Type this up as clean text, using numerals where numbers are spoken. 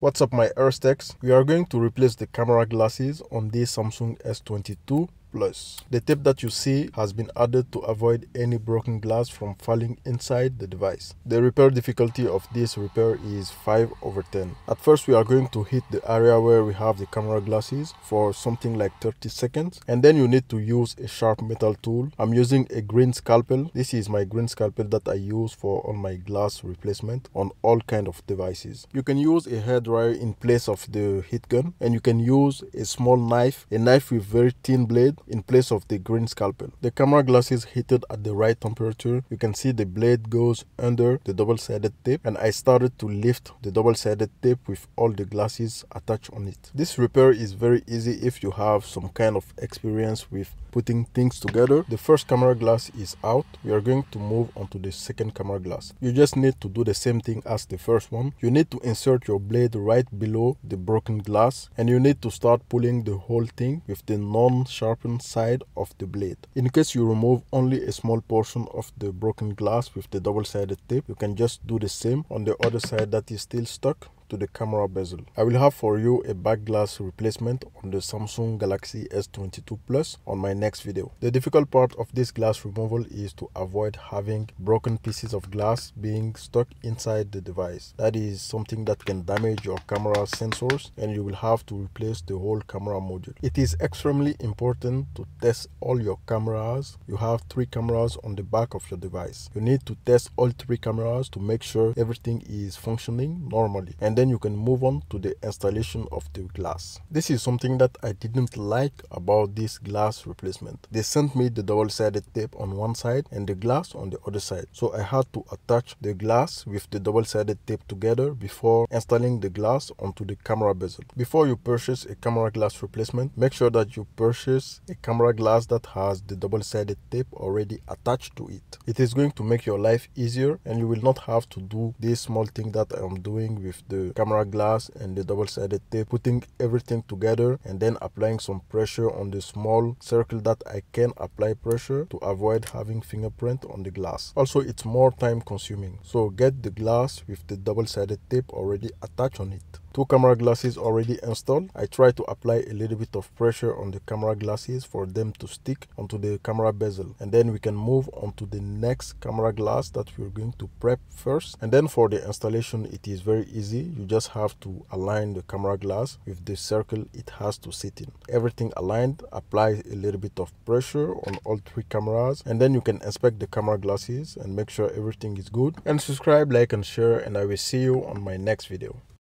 What's up, my Airstex? We are going to replace the camera glasses on the Samsung S22 Plus. The tape that you see has been added to avoid any broken glass from falling inside the device. The repair difficulty of this repair is 5 over 10. At first, we are going to hit the area where we have the camera glasses for something like 30 seconds. And then you need to use a sharp metal tool. I'm using a green scalpel. This is my green scalpel that I use for all my glass replacement on all kind of devices. You can use a head dryer in place of the heat gun, and you can use a small knife, a knife with very thin blade, in place of the green scalpel. The camera glass is heated at the right temperature. You can see the blade goes under the double-sided tape, and I started to lift the double-sided tape with all the glasses attached on it. This repair is very easy if you have some kind of experience with putting things together. The first camera glass is out. We are going to move on to the second camera glass. You just need to do the same thing as the first one. You need to insert your blade right below the broken glass, and you need to start pulling the whole thing with the non-sharpened side of the blade. In case you remove only a small portion of the broken glass with the double-sided tape, you can just do the same on the other side that is still stuck to the camera bezel. I will have for you a back glass replacement on the Samsung Galaxy S22 Plus on my next video. The difficult part of this glass removal is to avoid having broken pieces of glass being stuck inside the device. That is something that can damage your camera sensors, and you will have to replace the whole camera module. It is extremely important to test all your cameras. You have 3 cameras on the back of your device. You need to test all 3 cameras to make sure everything is functioning normally, and then you can move on to the installation of the glass. This is something that I didn't like about this glass replacement. They sent me the double-sided tape on one side and the glass on the other side. So I had to attach the glass with the double-sided tape together before installing the glass onto the camera bezel. Before you purchase a camera glass replacement, make sure that you purchase a camera glass that has the double-sided tape already attached to it. It is going to make your life easier, and you will not have to do this small thing that I am doing with the camera glass and the double-sided tape, putting everything together and then applying some pressure on the small circle that I can apply pressure to avoid having fingerprint on the glass. Also, it's more time consuming, so get the glass with the double-sided tape already attached on it. 2 camera glasses already installed. I try to apply a little bit of pressure on the camera glasses for them to stick onto the camera bezel, and then we can move on to the next camera glass that we're going to prep first. And then for the installation, it is very easy. You just have to align the camera glass with the circle it has to sit in. Everything aligned, apply a little bit of pressure on all 3 cameras, and then you can inspect the camera glasses and make sure everything is good. And subscribe, like and share, and I will see you on my next video.